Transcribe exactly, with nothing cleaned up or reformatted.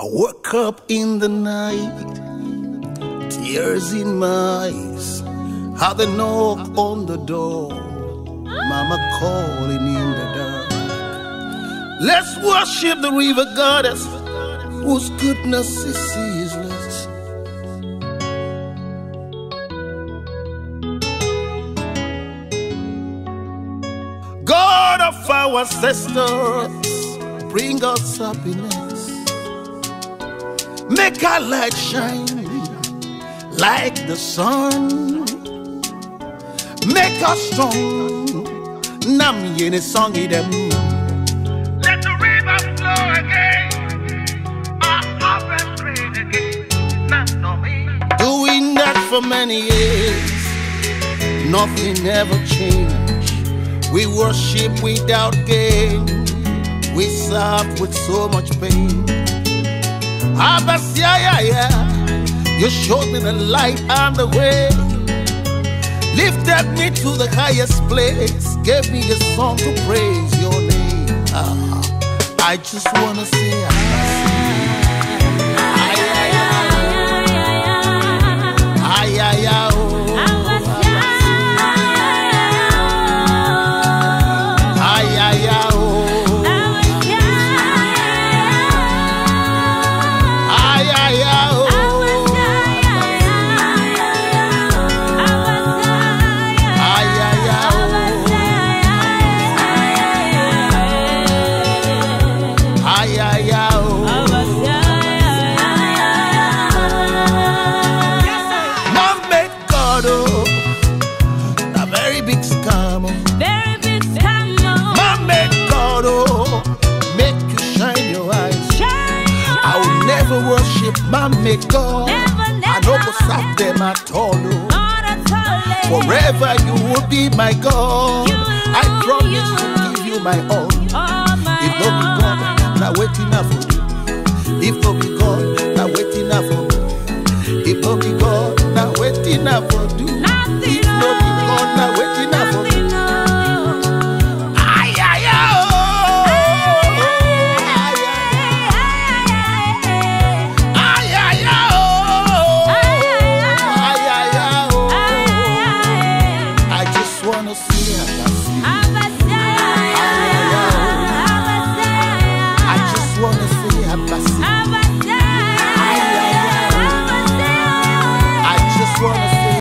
I woke up in the night, tears in my eyes. Had a knock on the door, Mama calling in the dark. Let's worship the river goddess, whose goodness is ceaseless. God of our ancestors, bring us happiness. Make our light shine like the sun. Make us strong. Nam yene song idem. Let the river flow again. Our harvest rain again. Doing that for many years, nothing ever changed. We worship without gain. We serve with so much pain. Abasi Ayaya, you showed me the light and the way, lifted me to the highest place, gave me a song to praise your name. Ah, I just wanna say Abasi Ayaya, Ayaya, Abasi Ayaya, Ayaya. Mamma God, never, never, I don't stop them at all. Forever you will be my God. You, I promise you, to give you my all. Oh my if no be God, not waiting enough for you. If no be God, not waiting enough for you. If no be God, not waiting enough for you. If no be God, not waiting enough for you. I just wanna see Abasi.